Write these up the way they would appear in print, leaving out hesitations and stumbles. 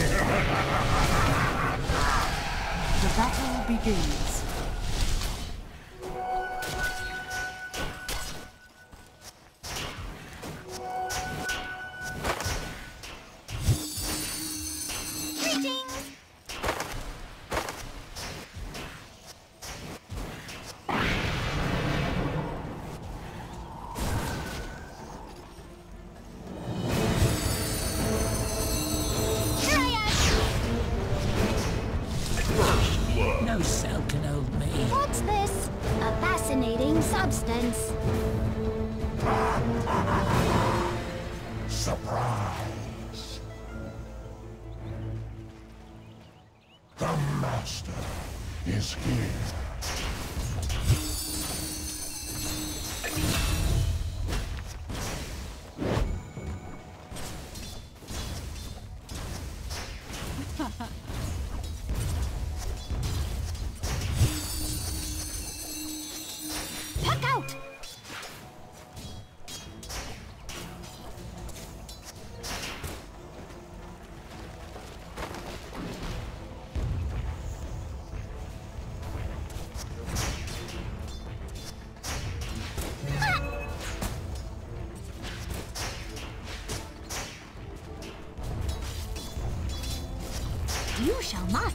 The battle begins. Substance. Surprise. The master is here. You shall not.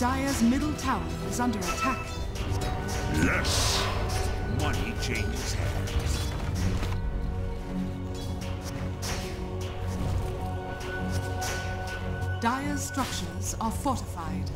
Dire's middle tower is under attack. Yes! Money changes hands. Dire's structures are fortified.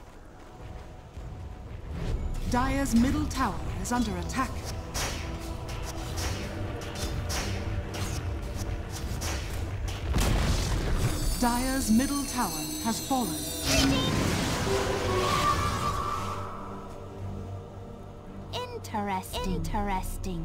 Dire's middle tower is under attack. Dire's middle tower has fallen. Interesting.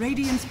Radiant's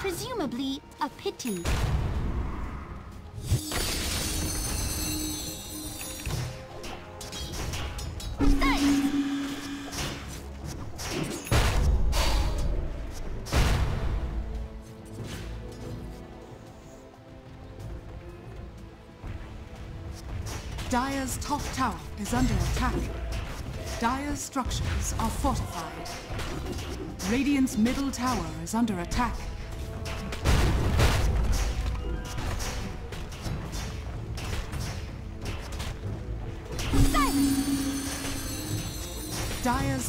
Presumably a pity. Dire's top tower is under attack. Dire's structures are fortified. Radiant's middle tower is under attack. Dire's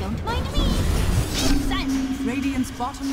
Don't mind me! Radiant's bottom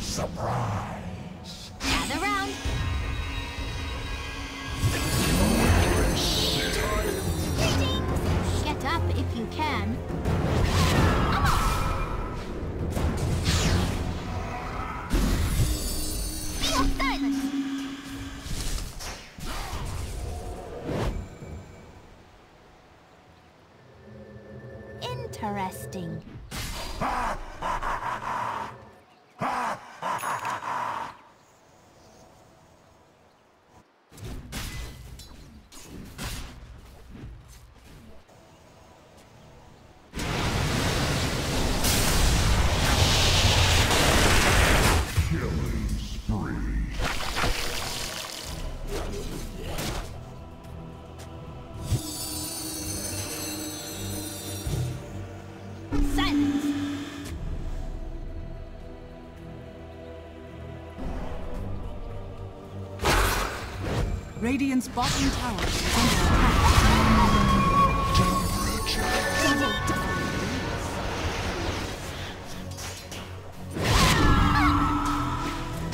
Surprise! Gather round! Greetings! Get up if you can. I'm off! Be of silence! Interesting. Radiant's bottom tower is under attack.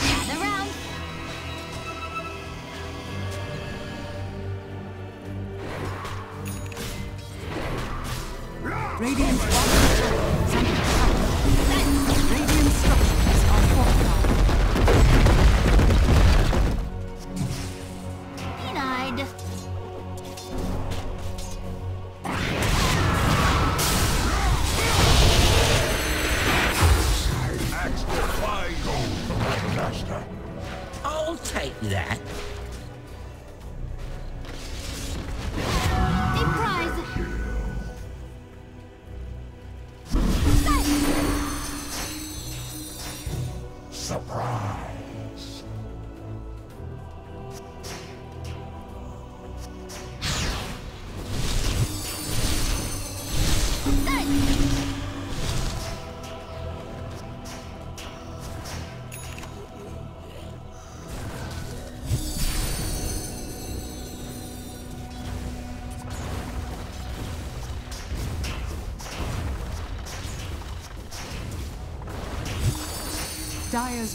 Gather round. Radiant's bottom tower is under attack. Radiant structures are fortified. I'll take that. Surprise! Dire's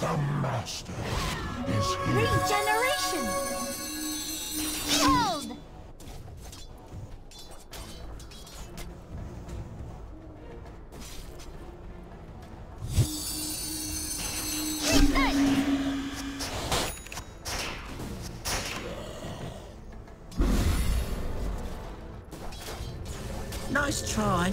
The master is here. Regeneration! Held! Nice try.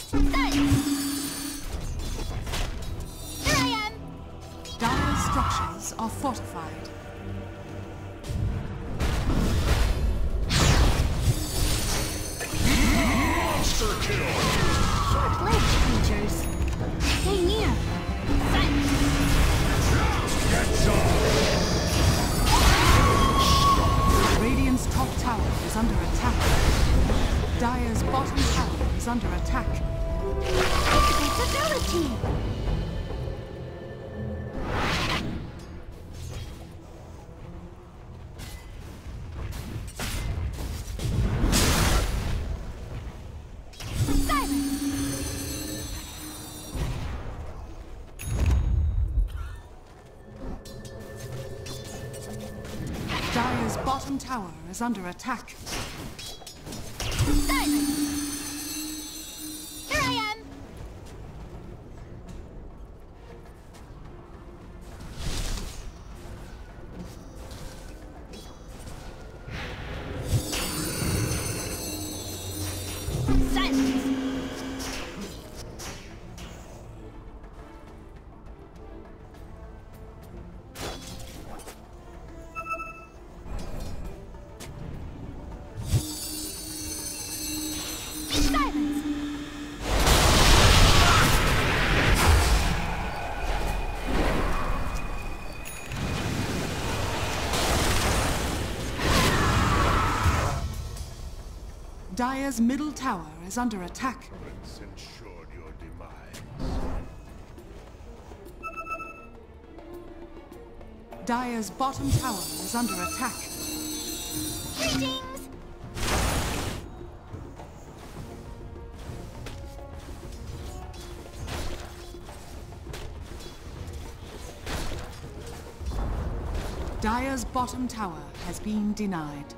Surprise! Dire's bottom tower is under attack. Here I am! Dire's structures are fortified. Monster kill! Short-lived creatures. Stay near. Silence. Get some. Radiant's top tower is under attack. Dire's bottom tower is under attack. Invincibility. Dire's bottom tower is under attack. Silence! Here I am! Silence! Dire's middle tower is under attack. Prince ensured your demise. Dire's bottom tower is under attack. Greetings! Dire's bottom tower has been denied.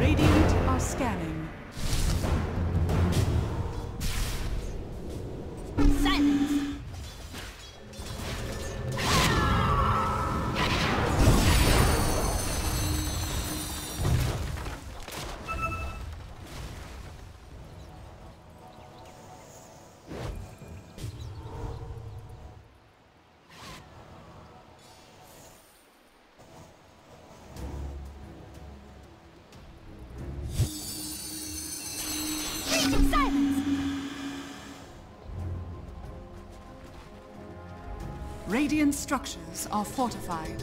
Radiant are scanning. Silence. Radiant structures are fortified.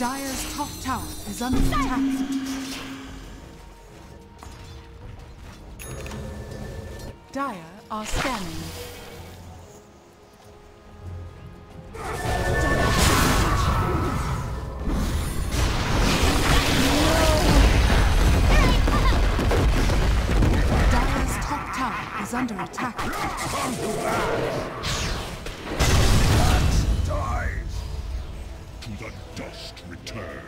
Dire's top tower is under attack. Dire are scanning. Dire's top tower is under attack. Come to us! That dies! To the dust return.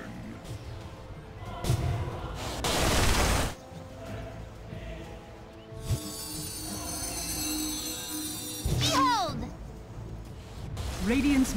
Radiant's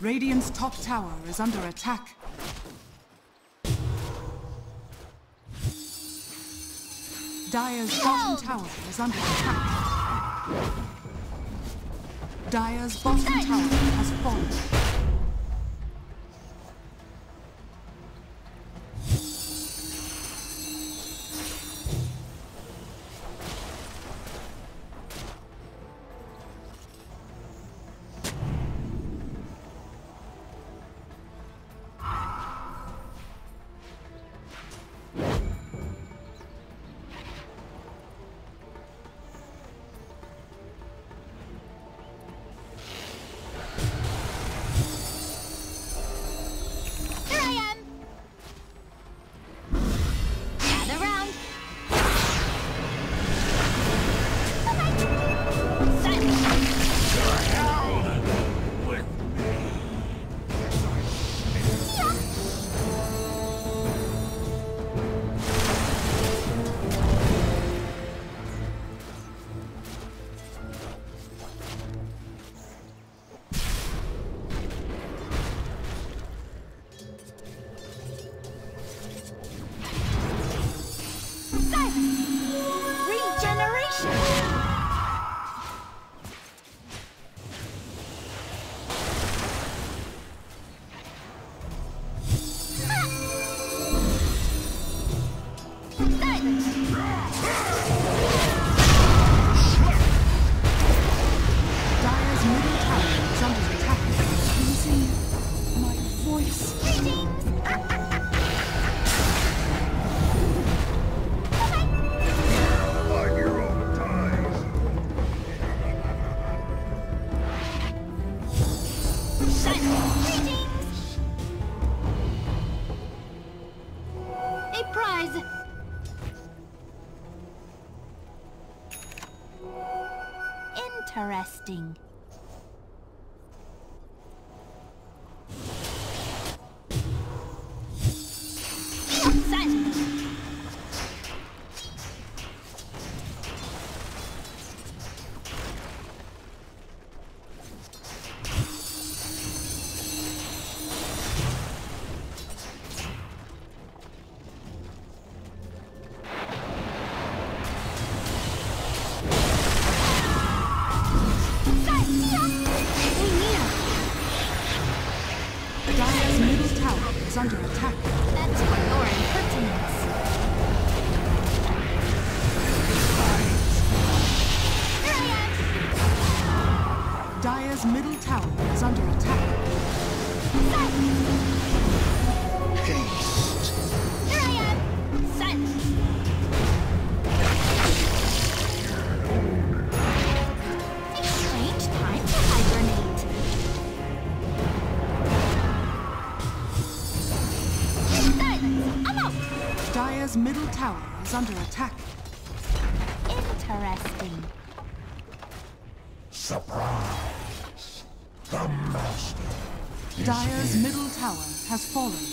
Radiant's top tower is under attack. Dire's bottom tower is under attack. Dire's bottom tower has fallen. Interesting. tower is under attack. That's for your impertinence. Dire's middle tower is under attack. Set! Haste! Here I am! Set! A strange time to hibernate. Silence! I'm out! Dire's middle tower is under attack. Interesting. Surprise! The master is here. Dire's middle tower has fallen.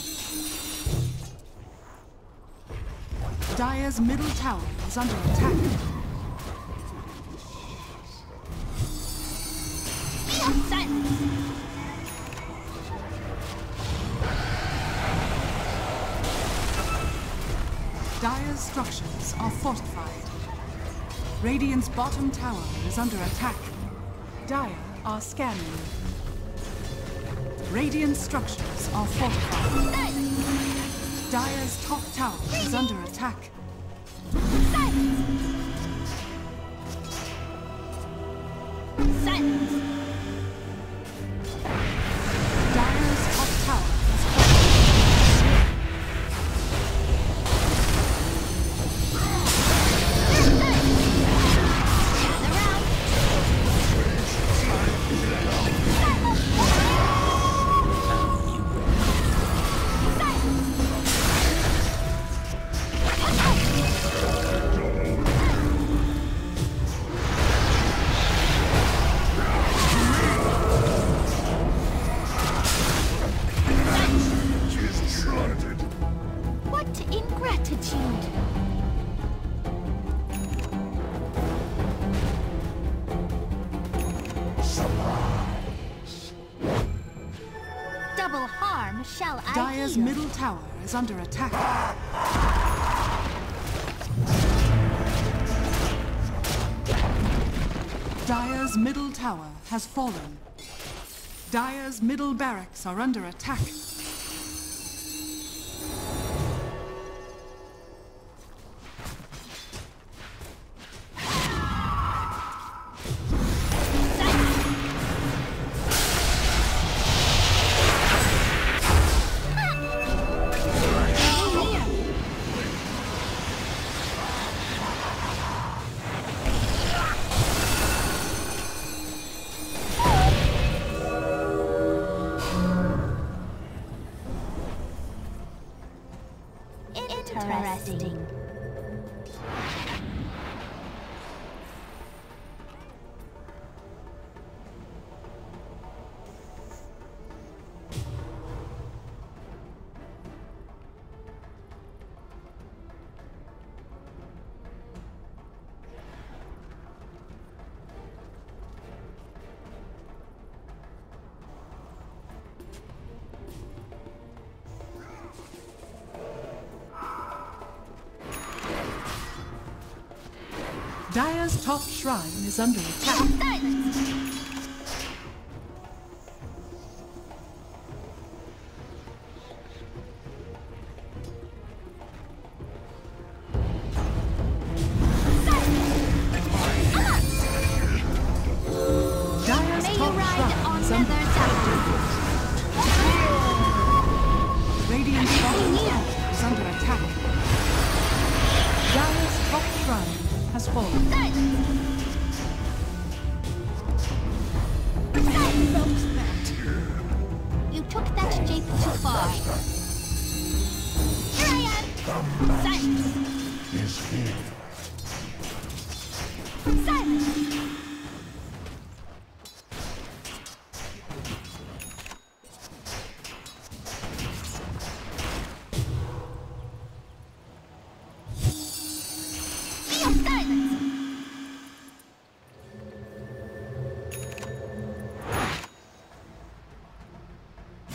Dire's middle tower is under attack. Be of silence! Dire's structures are fortified. Radiant's bottom tower is under attack. Dire are scanning. Radiant structures are fortified. Silence. Dire's top tower is under attack. Silence! Silence! Dire's top tower is Dire's middle tower is under attack. Dire's middle tower has fallen. Dire's middle barracks are under attack. Dire's top shrine is under attack. Silence! Silence! Dire's top shrine is under attack. Radiant bottom tower is under attack. Dire's top shrine has fallen. You took that jape too far. Here I am! Silence! Is here. Silence!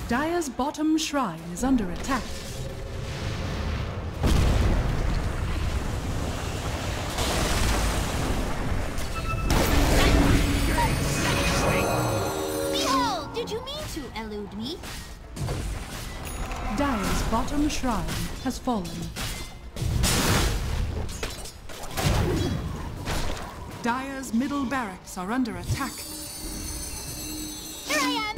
Dire's bottom shrine is under attack. Behold! Did you mean to elude me? Dire's bottom shrine has fallen. Dire's middle barracks are under attack. Here I am!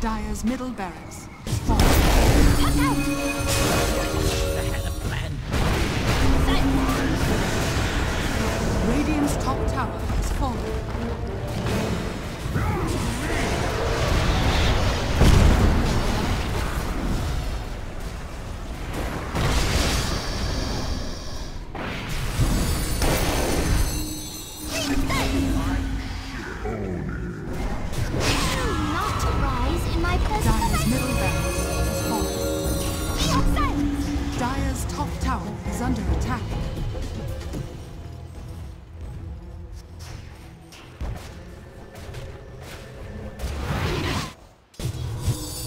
Dire's middle barracks is falling. Cut out! I had a plan. Silence. Radiant's top tower has fallen. Dire's middle barracks has fallen. Dire's top tower is under attack.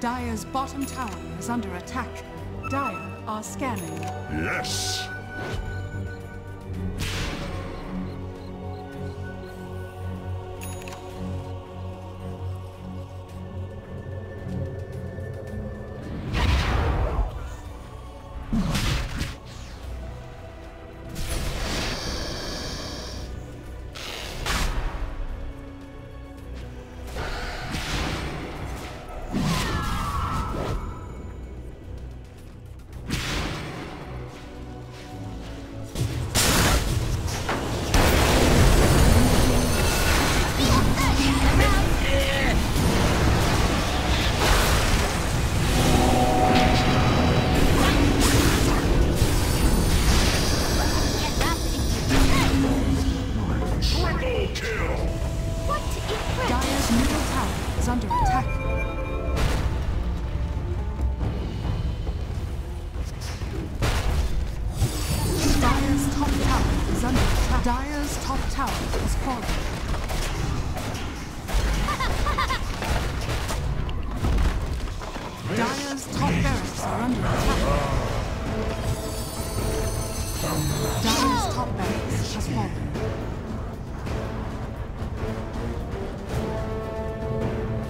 Dire's bottom tower is under attack. Dire are scanning. Yes!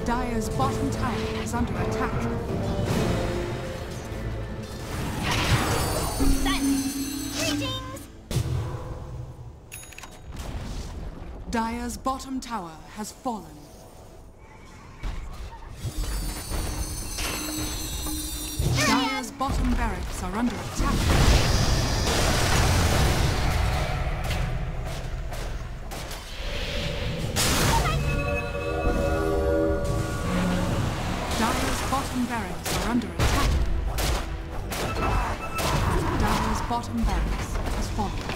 Dire's bottom tower is under attack. Greetings! Dire's bottom tower has fallen. Dire's bottom barracks are under attack. Barracks are under attack. Dire's bottom barracks has fallen.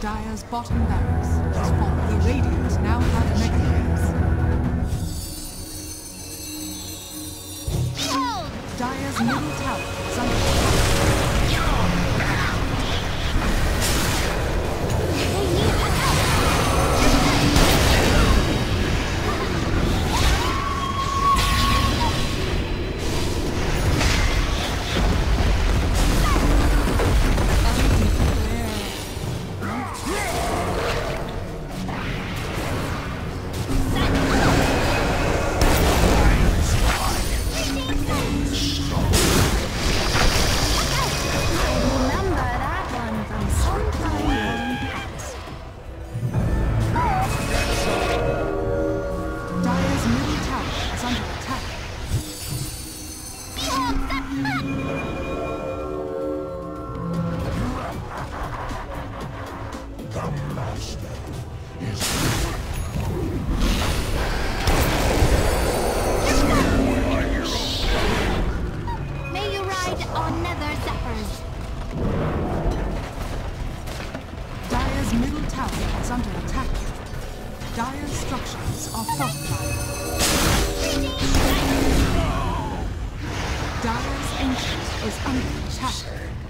Dire's bottom barracks has fallen. The Radiant now have mega waves. Behold! Dire's middle tower is under attack. Dire's ancient is under attack.